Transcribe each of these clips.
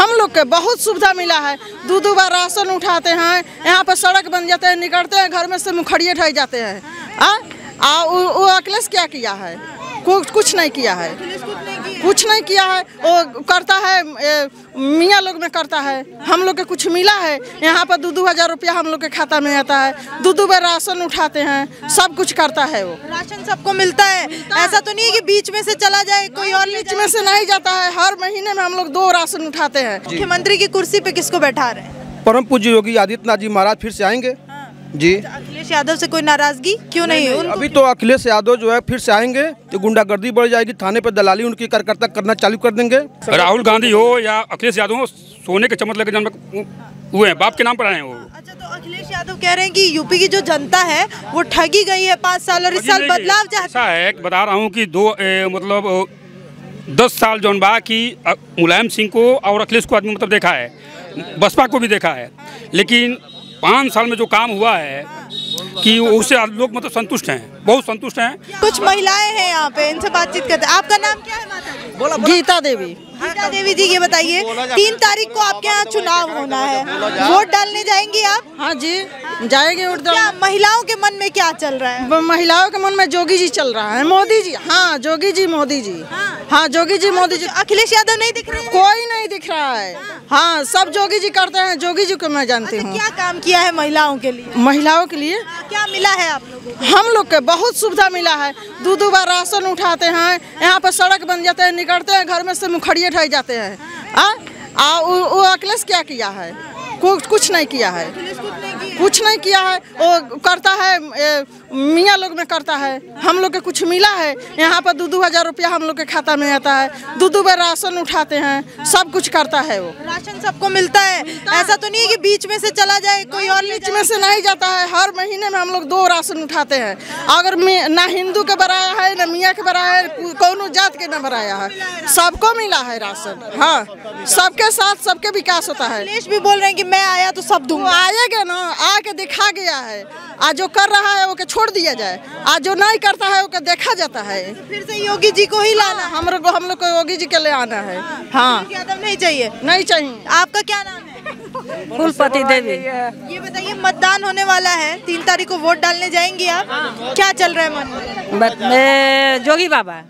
हम लोग के बहुत सुविधा मिला है। दो बार राशन उठाते हैं, यहाँ पर सड़क बन जाते हैं, निकलते हैं घर में से मुखड़िए ढह जाते हैं। वो अखिलेश क्या किया है? कुछ नहीं किया है, कुछ नहीं किया है। वो करता है मियाँ लोग में करता है। हम लोग के कुछ मिला है? यहाँ पर 2-2 हज़ार रुपया हम लोग के खाता में आता है, 2-2 बार राशन उठाते हैं, सब कुछ करता है। वो राशन सबको मिलता है, ऐसा तो नहीं है कि बीच में से चला जाए कोई और। बीच में से नहीं जाता है, हर महीने में हम लोग 2 राशन उठाते हैं। मुख्यमंत्री की कुर्सी पे किसको बैठा रहे हैं? परम पूज्य योगी आदित्यनाथ जी महाराज फिर से आएंगे जी। अखिलेश यादव से कोई नाराजगी क्यों नहीं है? अभी तो अखिलेश यादव जो है फिर से आएंगे तो गुंडागर्दी बढ़ जाएगी, थाने पर दलाली उनकी कार्यकर्ता करना चालू कर देंगे। राहुल गांधी हो या अखिलेश यादव हो, सोने के चम्मच लेकर जन्म हुए हैं, बाप के नाम पर आए हैं वो। अच्छा, तो अखिलेश यादव कह रहे हैं कि यूपी की जो जनता है वो ठगी गई है 5 साल और इस साल बदलाव चाहता है। बता रहा हूँ की 10 साल जौन बा की मुलायम सिंह को और अखिलेश को आदमी मतलब देखा है, बसपा को भी देखा है, लेकिन 5 साल में जो काम हुआ है कि उससे लोग मतलब संतुष्ट हैं, बहुत संतुष्ट हैं। कुछ महिलाएं हैं यहाँ पे, इनसे बातचीत करते हैं। आपका नाम क्या है माता जी? गीता देवी। गीता देवी जी, ये बताइए 3 तारीख को आपके यहाँ चुनाव होना है, वोट डालने जाएंगी आप? हाँ जी, जाएंगे वोट डालने। महिलाओं के मन में क्या चल रहा है? महिलाओं के मन में जोगी जी चल रहा है, मोदी जी। हाँ जोगी जी, मोदी जी। हाँ जोगी जी, मोदी जी। अखिलेश यादव नहीं दिख रहे, कोई नहीं दिख रहा है। हाँ सब जोगी जी करते हैं, जोगी जी को मैं जानती हूँ। क्या काम किया है महिलाओं के लिए? महिलाओं के लिए क्या मिला है आप लोगों को? हम लोग के बहुत सुविधा मिला है। 2-2 बार राशन उठाते हैं, यहाँ पर सड़क बन जाते हैं, निकलते हैं घर में से मुखड़िए ढह जाते हैं। वो अखिलेश क्या किया है? कुछ नहीं किया है, कुछ नहीं किया है। वो करता है मियाँ लोग में करता है। हम लोग के कुछ मिला है? यहाँ पर 2-2 हज़ार रुपया हम लोग के खाता में आता है, 2-2 बार राशन उठाते हैं, सब कुछ करता है। वो राशन सबको मिलता है, ऐसा तो नहीं है कि बीच में से चला जाए कोई और। बीच में से नहीं जाता है, हर महीने में हम लोग 2 राशन उठाते हैं। अगर ना हिंदू के बराया है, ना मियाँ के बराया है, कौनो जात के ना बराया है, सबको मिला है राशन। हाँ सबके साथ सबके विकास होता है। अखिलेश भी बोल रहे हैं कि मैं आया तो सब दूंगा। आएगा ना, आके दिखा गया है। आज जो कर रहा है वो के छोड़ दिया जाए, आज जो नहीं करता है वो के देखा जाता है। तो फिर से योगी जी को ही लाना, हम लोग को योगी जी के लिए आना है। हाँ यादव नहीं चाहिए, नहीं चाहिए। आपका क्या नाम है? फूलपति देवी। ये बताइए मतदान होने वाला है, 3 तारीख को वोट डालने जाएंगी आप? क्या चल रहा है मन में? जोगी बाबा।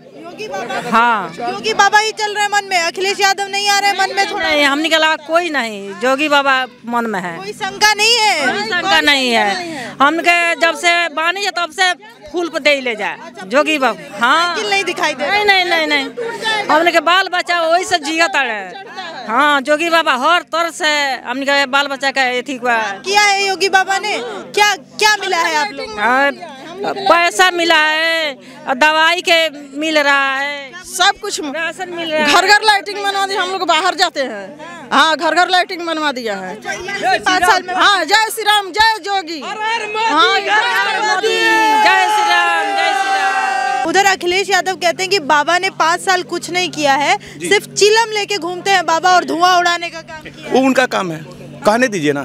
हाँ योगी बाबा ही चल रहे मन में, अखिलेश यादव नहीं आ रहे मन में? थोड़ा नहीं, हमने के अलावा कोई नहीं, जोगी बाबा मन में है। कोई शंका नहीं है, कोई शंका नहीं है। हमके जब से बानी है तब से फूल पर दे ले जाए जोगी बाबा। हाँ नहीं दिखाई दे, नहीं। हमने के बाल बच्चा वही से जिया है। हाँ जोगी बाबा हर तौर से हमने के बाल बच्चा का ठीक किया है। योगी बाबा ने क्या क्या मिला है आप लोग? पैसा मिला है, दवाई के मिल रहा है, सब कुछ राशन मिल रहा है। घर लाइटिंग बनवा दी, हम लोग बाहर जाते हैं। हाँ घर लाइटिंग बनवा दिया है 5 साल में। हाँ जय श्री राम, जय जोगी। हाँ जय श्री राम, जय श्री राम। उधर अखिलेश यादव कहते हैं कि बाबा ने 5 साल कुछ नहीं किया है, सिर्फ चिलम लेके घूमते हैं बाबा और धुआं उड़ाने का काम किया। वो उनका काम है, कहने दीजिए ना,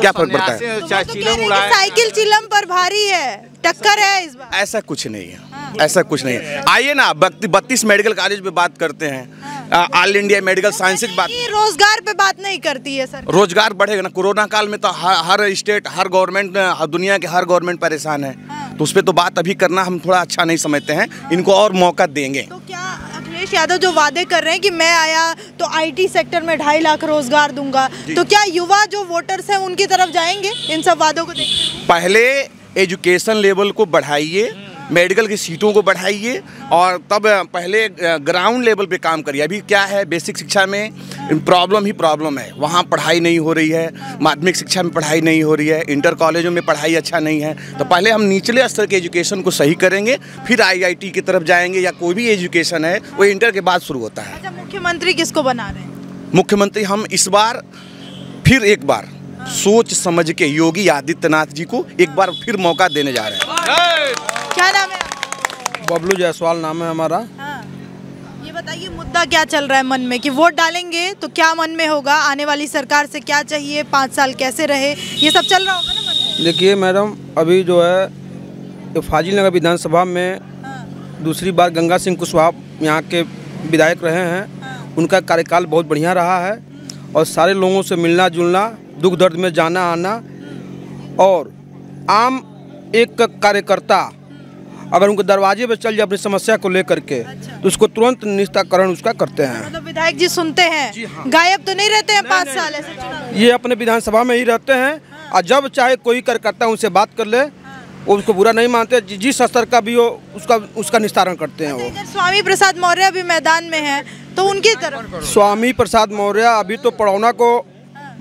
क्या फर्क पड़ता है? साइकिल चिलम पर भारी है, टक्कर है इस बार। ऐसा कुछ नहीं है, ऐसा कुछ नहीं है। आइए ना, 32 मेडिकल कॉलेज पे बात करते हैं, ऑल इंडिया मेडिकल साइंस की बात। रोजगार पे बात नहीं करती है सर। रोजगार बढ़ेगा ना, कोरोना काल में तो हर स्टेट, हर गवर्नमेंट, दुनिया के हर गवर्नमेंट परेशान है, तो उस पर तो बात अभी करना हम थोड़ा अच्छा नहीं समझते हैं। इनको और मौका देंगे। तो क्या अखिलेश यादव जो वादे कर रहे हैं कि मैं आया तो IT सेक्टर में 2.5 लाख रोजगार दूंगा, तो क्या युवा जो वोटर्स हैं उनकी तरफ जाएंगे इन सब वादों को? पहले एजुकेशन लेवल को बढ़ाइए, मेडिकल की सीटों को बढ़ाइए, और तब पहले ग्राउंड लेवल पे काम करिए। अभी क्या है, बेसिक शिक्षा में प्रॉब्लम ही प्रॉब्लम है, वहाँ पढ़ाई नहीं हो रही है, माध्यमिक शिक्षा में पढ़ाई नहीं हो रही है, इंटर कॉलेजों में पढ़ाई अच्छा नहीं है। तो पहले हम निचले स्तर के एजुकेशन को सही करेंगे, फिर IIT की तरफ जाएंगे, या कोई भी एजुकेशन है वो इंटर के बाद शुरू होता है। मुख्यमंत्री किसको बना रहे हैं? मुख्यमंत्री हम इस बार फिर एक बार सोच समझ के योगी आदित्यनाथ जी को एक बार फिर मौका देने जा रहे हैं। क्या नाम है? बबलू जायसवाल नाम है हमारा। ये बताइए मुद्दा क्या चल रहा है मन में कि वोट डालेंगे तो क्या मन में होगा, आने वाली सरकार से क्या चाहिए, 5 साल कैसे रहे, ये सब चल रहा होगा ना मन में? देखिए मैडम, अभी जो है तो फाजिलनगर विधानसभा में दूसरी बार गंगा सिंह कुशवाहा यहाँ के विधायक रहे हैं, उनका कार्यकाल बहुत बढ़िया रहा है। और सारे लोगों से मिलना जुलना, दुख दर्द में जाना आना, और आम एक कार्यकर्ता अगर उनके दरवाजे पर चल जाए अपनी समस्या को लेकर के तो उसको तुरंत निस्तारण उसका करते हैं। मतलब विधायक जी सुनते हैं जी, हाँ। गायब तो नहीं रहते हैं 5 साल ऐसे, ये अपने विधानसभा में ही रहते हैं और जब चाहे कोई कार्यकर्ता उनसे बात कर ले वो उसको बुरा नहीं मानते, जिस स्तर का भी हो उसका निस्तारण करते हैं। वो स्वामी प्रसाद मौर्य अभी मैदान में है तो उनकी तरफ, स्वामी प्रसाद मौर्य अभी तो पड़ौना को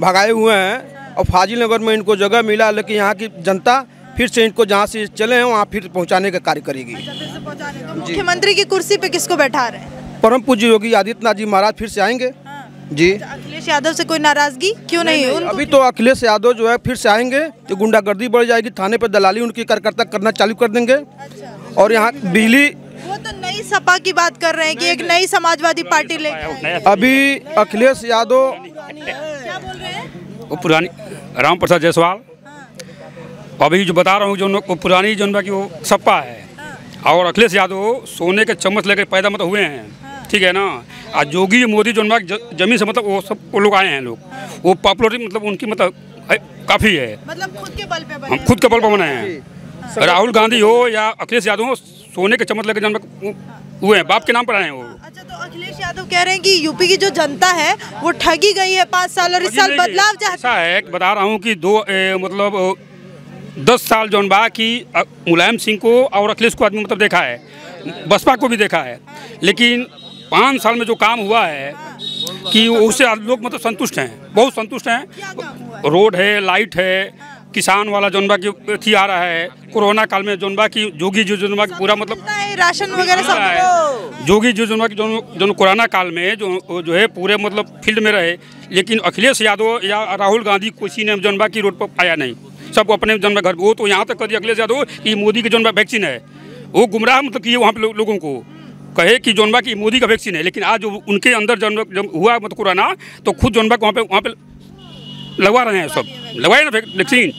भगाए हुए हैं और फाजिल नगर में इनको जगह मिला, लेकिन यहाँ की जनता फिर से इनको जहाँ से चले हैं वहाँ फिर पहुँचाने का कार्य करेगी। तो मुख्यमंत्री की कुर्सी पे किसको बैठा रहे हैं? परम पूज्य योगी आदित्यनाथ जी महाराज फिर से आएंगे। हाँ। जी अखिलेश यादव से कोई नाराजगी क्यों नहीं? अभी तो अखिलेश यादव जो है फिर से आएंगे तो गुंडागर्दी बढ़ जाएगी, थाने पर दलाली उनकी कार्यकर्ता करना चालू कर देंगे। और यहाँ बिजली, वो तो नई सपा की बात कर रहे हैं कि एक नई समाजवादी पार्टी ले, अभी अखिलेश यादव क्या बोल रहे हैं वो पुरानी राम प्रसाद जायसवाल, अभी जो बता रहा हूँ जो पुरानी जो कि वो सपा है, और अखिलेश यादव सोने के चम्मच लेकर पैदा मतलब हुए हैं, ठीक है ना। आज योगी मोदी जो जमीन से मतलब वो सब वो लोग आए हैं, लोग वो पॉपुलरिटी मतलब उनकी मतलब काफ़ी है, मतलब खुद के बल पर बनाए हैं। राहुल गांधी हो या अखिलेश यादव, सोने के चम्मच लेकर जन्म हुए हैं, बाप के नाम पर आए हैं वो। तो अखिलेश यादव कह रहे हैं कि यूपी की जो जनता है वो ठगी गई है 5 साल और इस साल बदलाव चाहता है। बता रहा हूँ कि 10 साल जौन बा कि मुलायम सिंह को और अखिलेश को आदमी मतलब देखा है, बसपा को भी देखा है, लेकिन 5 साल में जो काम हुआ है कि उससे लोग मतलब संतुष्ट हैं, बहुत संतुष्ट हैं। रोड है, लाइट है, किसान वाला जोनबा की थी आ रहा है, कोरोना काल में जोनबा की जोगी जो जोनबा की पूरा मतलब राशन वगैरह सब जोगी जो जोनबा की जो कोरोना काल में जो है पूरे मतलब फील्ड में रहे, लेकिन अखिलेश यादव या राहुल गांधी किसी ने जोनबा की रोड पर आया नहीं, सबको अपने जन्म घर वो तो यहाँ तक कर दिया अखिलेश यादव कि मोदी के जोनबा वैक्सीन है, वो गुमराह मतलब किए वहाँ पे लोगों को कहे कि जोनबा की मोदी का वैक्सीन है, लेकिन आज उनके अंदर जब हुआ मतलब कोरोना तो खुद जोनबा को वहाँ पे लगवा रहे हैं, सब लगवाए ना वैक्सीन।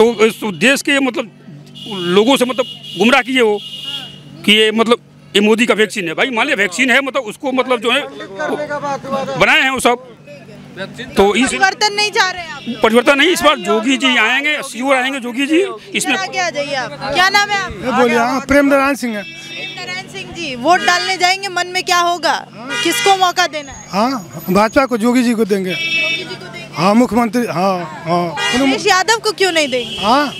तो देश के मतलब लोगों से मतलब गुमराह किए वो कि ये मतलब ये मोदी का वैक्सीन है, भाई मान लिया वैक्सीन है मतलब उसको मतलब जो है बनाए हैं वो सब। तो इस परिवर्तन नहीं चाह रहे हैं, परिवर्तन नहीं, इस बार जोगी जी आएंगे, सीओ आएंगे जोगी जी। इसमें क्या जाइए आप, क्या नाम है आप? बोलिए। प्रेम नारायण सिंह है। नारायण सिंह जी वोट डालने जाएंगे, मन में क्या होगा, किसको मौका देना है? हाँ भाजपा को, जोगी जी को देंगे। हाँ मुख्यमंत्री। हाँ अखिलेश यादव को क्यों नहीं देंगे? हाँ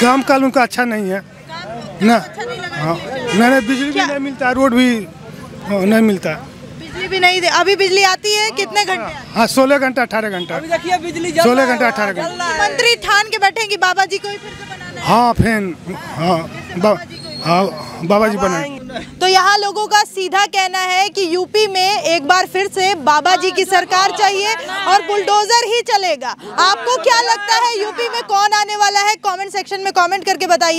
काम काल उनका अच्छा नहीं है न, मैंने बिजली भी नहीं मिलता, रोड भी नहीं मिलता, भी नहीं दे। अभी बिजली आती है कितने घंटे? हाँ 16 घंटा 18 घंटा, 16 घंटा 18 घंटा। मंत्री ठान के बैठेंगे बाबा जी को ही फिर से बनाना है। हाँ फैन, हाँ बाबा जी बनाएंगे। तो यहाँ लोगों का सीधा कहना है कि यूपी में एक बार फिर से बाबा जी की सरकार चाहिए और बुलडोजर ही चलेगा। आपको क्या लगता है यूपी में कौन आने वाला है? कमेंट सेक्शन में कमेंट करके बताइए।